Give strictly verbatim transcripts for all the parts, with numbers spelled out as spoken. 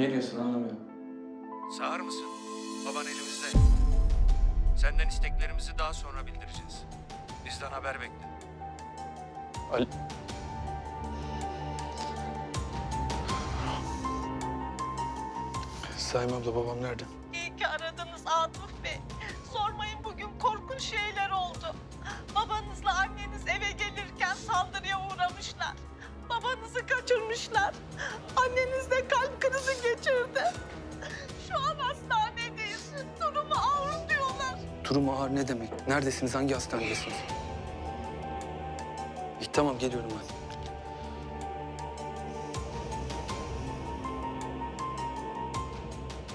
Ne diyorsun anlamıyorum. Sağır mısın? Baban elimizde. Senden isteklerimizi daha sonra bildireceğiz. Bizden haber bekle. Ali... Sayın abla, babam nerede? İyi ki aradınız Atıf Bey. Sormayın, bugün korkunç şeyler oldu. Babanızla anneniz eve gelirken saldırıya uğramışlar. Babanızı kaçırmışlar. Anneniz de kalp krizi geçirdi. Şu an hastanedeyiz. Durumu ağır diyorlar. Durumu ağır ne demek? Neredesiniz? Hangi hastanedesiniz? İyi, tamam, geliyorum ben.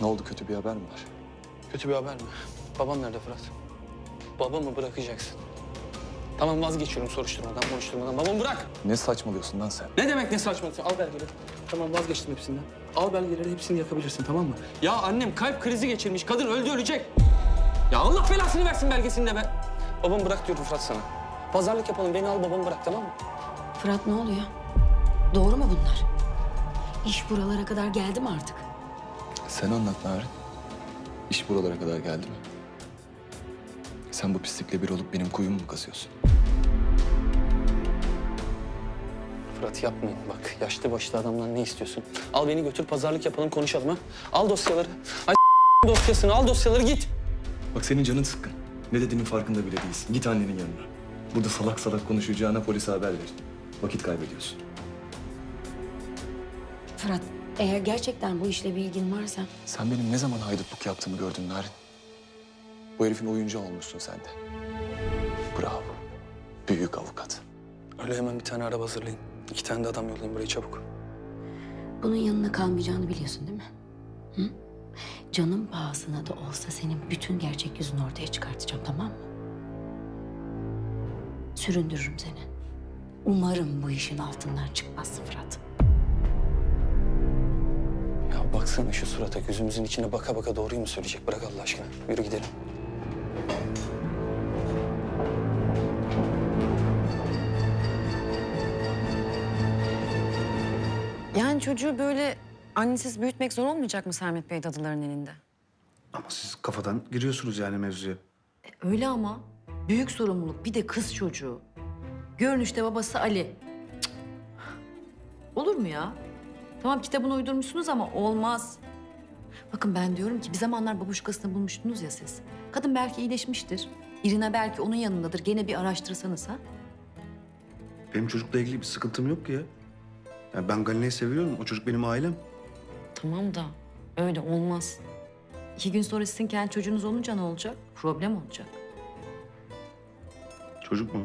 Ne oldu? Kötü bir haber mi var? Kötü bir haber mi? Babam nerede Fırat? Babamı bırakacaksın. Tamam, vazgeçiyorum soruşturmadan, konuşturmadan. Babamı bırak! Ne saçmalıyorsun lan sen? Ne demek ne saçmalıyorsun? Al belgeleri. Tamam, vazgeçtim hepsinden. Al belgeleri, hepsini yakabilirsin, tamam mı? Ya annem kalp krizi geçirmiş, kadın öldü ölecek. Ya Allah belasını versin belgesini de be! Babamı bırak diyorum Fırat sana. Pazarlık yapalım, beni al babamı bırak, tamam mı? Fırat, ne oluyor? Doğru mu bunlar? İş buralara kadar geldi mi artık? Sen anlat Narin. İş buralara kadar geldi mi? Sen bu pislikle bir olup benim kuyumu mu kazıyorsun? Fırat, yapmayın bak. Yaşlı başlı adamdan ne istiyorsun? Al beni götür, pazarlık yapalım, konuşalım ha. Al dosyaları. Ay dosyasını al, dosyaları git. Bak senin canın sıkkın. Ne dediğinin farkında bile değilsin. Git annenin yanına. Burada salak salak konuşacağına polise haber ver. Vakit kaybediyorsun. Fırat. Eğer gerçekten bu işle bir ilgin varsa... Sen benim ne zaman haydutluk yaptığımı gördün Narin. Bu herifin oyuncağı olmuşsun sen de. Bravo. Büyük avukat. Öyle hemen bir tane araba hazırlayın. İki tane de adam yollayın buraya çabuk. Bunun yanına kalmayacağını biliyorsun değil mi? Hı? Canım pahasına da olsa senin bütün gerçek yüzünü ortaya çıkartacağım, tamam mı? Süründürürüm seni. Umarım bu işin altından çıkmazsın Fırat. Ya baksana şu surata, gözümüzün içine baka baka doğruyu mu söyleyecek? Bırak Allah aşkına. Yürü gidelim. Yani çocuğu böyle annesiz büyütmek zor olmayacak mı Sermet Bey dadıların elinde? Ama siz kafadan giriyorsunuz yani mevzuya. E, öyle ama büyük sorumluluk, bir de kız çocuğu. Görünüşte babası Ali. Cık. Olur mu ya? Tamam, kitabını uydurmuşsunuz ama olmaz. Bakın ben diyorum ki bir zamanlar babuşkasını bulmuştunuz ya siz. Kadın belki iyileşmiştir. İrina belki onun yanındadır. Gene bir araştırsanız ha. Benim çocukla ilgili bir sıkıntım yok ki ya. Yani ben Galina'yı seviyorum. O çocuk benim ailem. Tamam da öyle olmaz. İki gün sonra sizin kendi çocuğunuz olunca ne olacak? Problem olacak. Çocuk mu?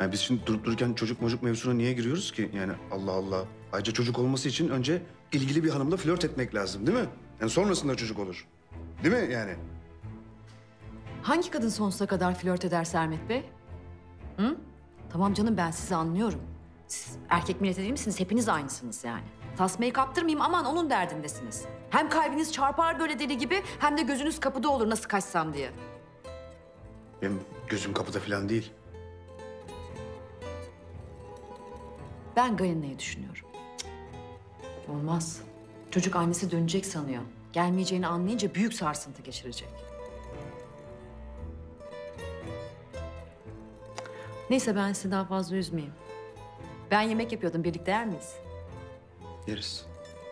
Yani biz şimdi durup dururken çocuk mocuk mevzusuna niye giriyoruz ki? Yani Allah Allah. Ayrıca çocuk olması için önce ilgili bir hanımla flört etmek lazım değil mi? Yani sonrasında çocuk olur. Değil mi yani? Hangi kadın sonsuza kadar flört eder Sermet Bey? Hı? Tamam canım, ben sizi anlıyorum. Siz erkek milleti değil misiniz? Hepiniz aynısınız yani. Tasmayı kaptırmayayım, aman onun derdindesiniz. Hem kalbiniz çarpar böyle deli gibi, hem de gözünüz kapıda olur nasıl kaçsam diye. Benim gözüm kapıda falan değil. Ben Galina'yı düşünüyorum. Olmaz. Çocuk annesi dönecek sanıyor. Gelmeyeceğini anlayınca büyük sarsıntı geçirecek. Neyse, ben sizi daha fazla üzmeyeyim. Ben yemek yapıyordum. Birlikte yer miyiz? Yeriz.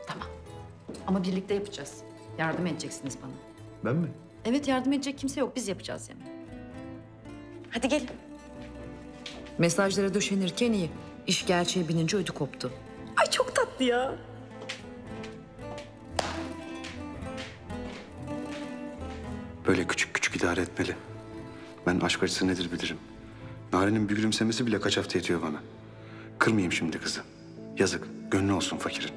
Tamam. Ama birlikte yapacağız. Yardım edeceksiniz bana. Ben mi? Evet, yardım edecek kimse yok. Biz yapacağız yemeği. Hadi gelin. Mesajlara döşenirken iyi. İş gerçeğe binince ödü koptu. Ay çok tatlı ya. Böyle küçük küçük idare etmeli. Ben aşk acısı nedir bilirim. Narin'in bir gülümsemesi bile kaç hafta yetiyor bana. Kırmayayım şimdi kızı. Yazık, gönlü olsun fakirin.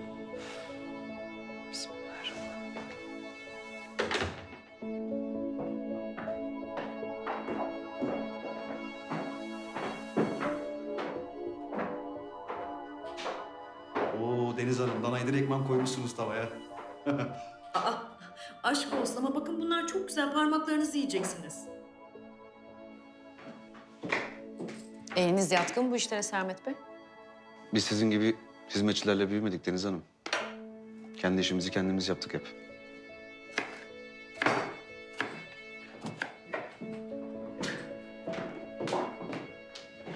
Oo Deniz Hanım, danayı direkt man koymuşsunuz tavaya. Aa, aşk olsun ama bakın bunlar çok güzel, parmaklarınızı yiyeceksiniz. Eliniz yatkın bu işlere Sermet Bey. Biz sizin gibi hizmetçilerle büyümedik Deniz Hanım. Kendi işimizi kendimiz yaptık hep.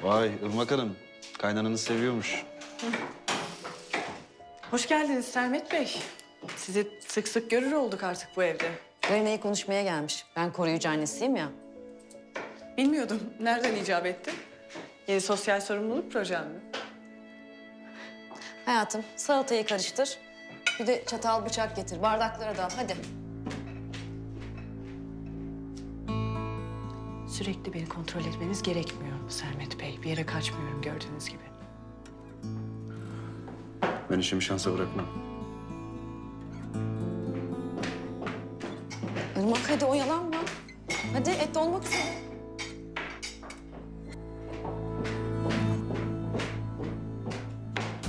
Vay Irmak Hanım, kaynananı seviyormuş. Hı. Hoş geldiniz Sermet Bey. Sizi sık sık görür olduk artık bu evde. Rene'yi konuşmaya gelmiş. Ben koruyucu annesiyim ya. Bilmiyordum. Nereden icap etti? Yeni sosyal sorumluluk projem mi? Hayatım, salatayı karıştır. Bir de çatal bıçak getir. Bardaklara da al, hadi. Sürekli beni kontrol etmeniz gerekmiyor Sermet Bey. Bir yere kaçmıyorum gördüğünüz gibi. Ben işimi şansa bırakmam. Irmak hadi oyalanma. Hadi et dolmak üzere.